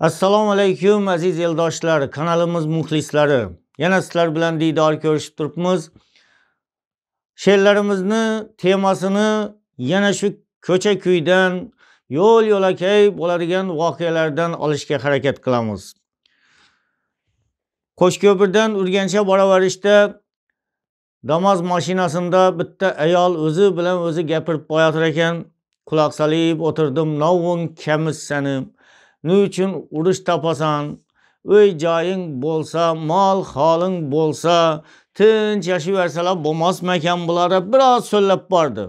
Assalomu alaykum aziz eldoshlar, kanalimiz muxlislari. Yana sizlar bilan diydor ko'rishib turibmiz. She'rlarimizni temasini yana shu ko'cha-kuydan, yo'l-yo'lakay bo'ladigan voqealardan olishga harakat qilamiz. Qo'shko'pirdan Urganchga boraverishda Damas mashinasida bitta ayol o'zi bilan o'zi gapirib qo'yatir ekan. Quloq solib o'tirdim, "Navon kamissani? Ne için uruş tapasan, öy cayın bolsa, mal halın bolsa, tınç yaşıverseler bomaz mekan bulara" biraz söylep vardı.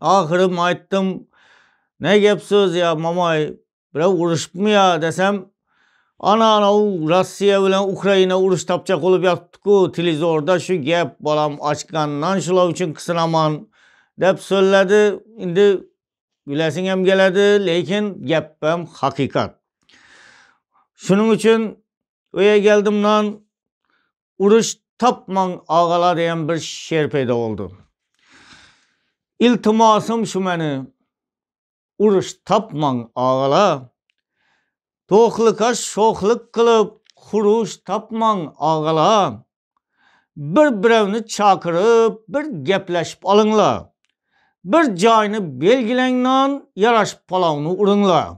Ahırım aytdım, "Ne gep söz ya mamay, biraz uruşmaya" desem, "Ana Rusya ile Ukrayna uruş tapacak olup yaptık o televizorda şu gep balam açkandan şulav için kısınaman" dep söyledi. İndi bilesin hem geledi, lekin gapim hakikat. Şunun için öye geldim lan, "Uruş tapman ağala" diyen bir şer peyda oldu. İltimasım şu meni, uruş tapman ağala, to'qliqqa sho'xlik qilib, xurush tapman ağala, bir-birini chaqirib, bir gaplashib olinglar. Bir joyni belgilangdan yarashib palovni uringlar.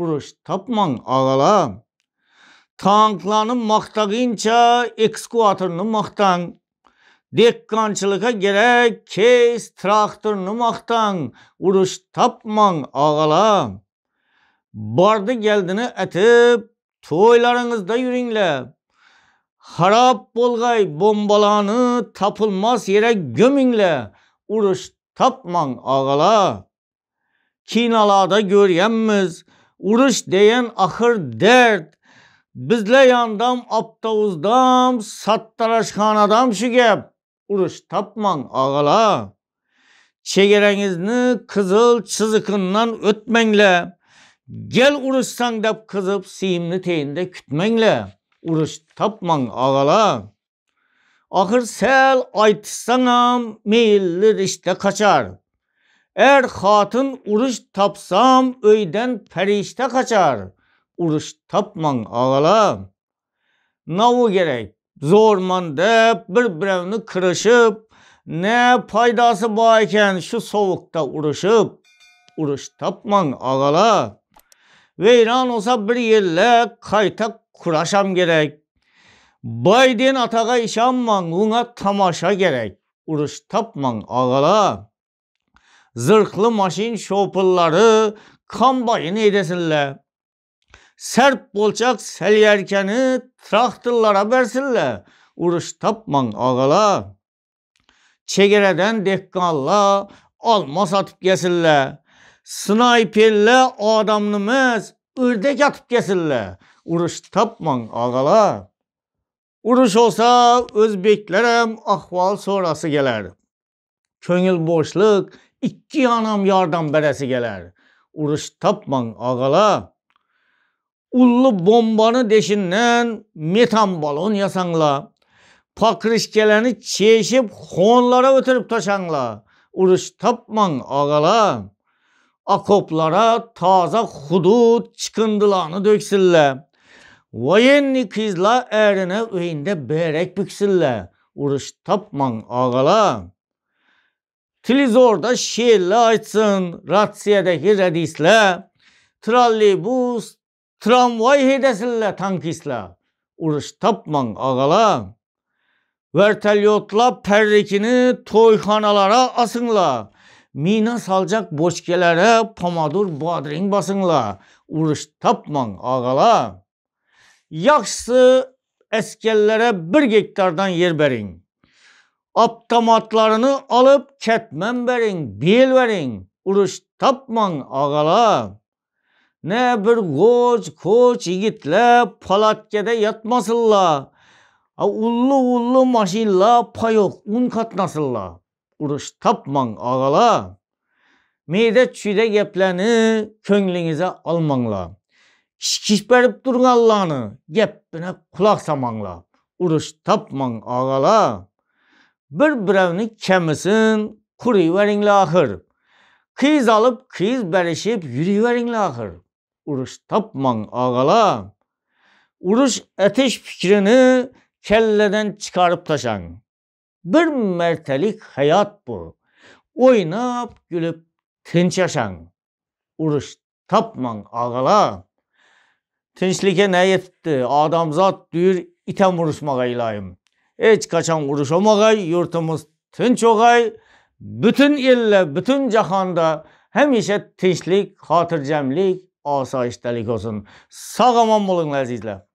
Urush tapmang og'alar. Tanklarni maqtagincha ekskvatorni maqtang. Dehqonchilikka kerak keys traktorni maqtang. Urush tapmang og'alar. Bordi geldini etib, to'ylaringizda yuringlar. Xarob bo'lg'ay bombalarni topilmas yerga go'minglar. Urush tapmang ağala. Kinalada göryenmiz, uruş deyen ahır dert. Bizle yandam, aptavuzdam, sattaraşhanadam şu gep. Uruş tapmang ağala. Çegerenizni kızıl çizikindan ötmengle. Gel uruşsan dep kızıp siyimli teyinde kütmengle. Uruş tapmang ağala. Ahır sel aytsanam, meyilli rişte kaçar. Er hatın uruş tapsam, öyden perişte kaçar. Uruş tapman ağala. Navu gerek, zorman dep, bir-birini kırışıp, ne paydası bağken şu soğukta uruşup, uruş tapman ağala. Veyran olsa bir yerle kayta kuraşam gerek. Biden atağa işanman, ona tamaşa gerek. Uruş tapman ağala. Zırhlı maşin şopulları kambayın edesinler. Serp bolçak selyerkeni traktırlara versinler. Uruş tapman ağala. Çegereden dehkanla alma satıp gesinler. Sniperle adamımız ördek atıp gesinler. Uruş tapman ağala. Uruş olsa Özbeklerim ahval sonrası geler. Köngül boşluk iki yanam yardan beresi geler. Uruş tapman ağala. Ullu bombanı deşinden metan balon yasanla. Pakrişkeleni çeşip honlara ötürüp taşanla. Uruş tapman ağala. Akoplara taza hudud çıkındılarını döksünle. Voyenni kızla erine öğünde berek büksünler. Uruş tapman ağala. Televizorda şiirle açsın, ratsiyadaki radisle, trallibus, tramvay hedesinle tankisle. Uruş tapman ağala. Vertelyotla perrikini toyxanalara asınla. Mina salacak boşkelere pomadur badring basınla. Uruş tapman ağala. Yaxşı eskerlere 1 gektardan yer verin. Aptamatlarını alıp ketmen verin, bil verin. Uruş tapman ağala. Ne bir koç yigitle palatkede yatmasınla. Ullu maşinla payok un katnasınla. Uruş tapman ağala. Mide çüde gepleni köngülinize almanla. Şiş berip durun Allah'ını, geppine kulak samanla. Uruş tapman ağala. Bir birevni kemisin, kuruyverinle ahır. Kıyız alıp kıyız berişip yürüyverinle ahır. uruş tapman ağala. Uruş ateş fikrini kelleden çıkarıp taşan. Bir mertelik hayat bu. Oynap gülüp tinç yaşan. Uruş tapman ağala. Tinçlike ne yetti? Adamzat dür item uruşmağa ilayım. Hiç kaçan uruşamağa, yurtumuz tinç oğay. Bütün ille, bütün cahanda hemişe tinçlik, hatırcemlik, asayiştelik olsun. Sağ aman bulun azizler.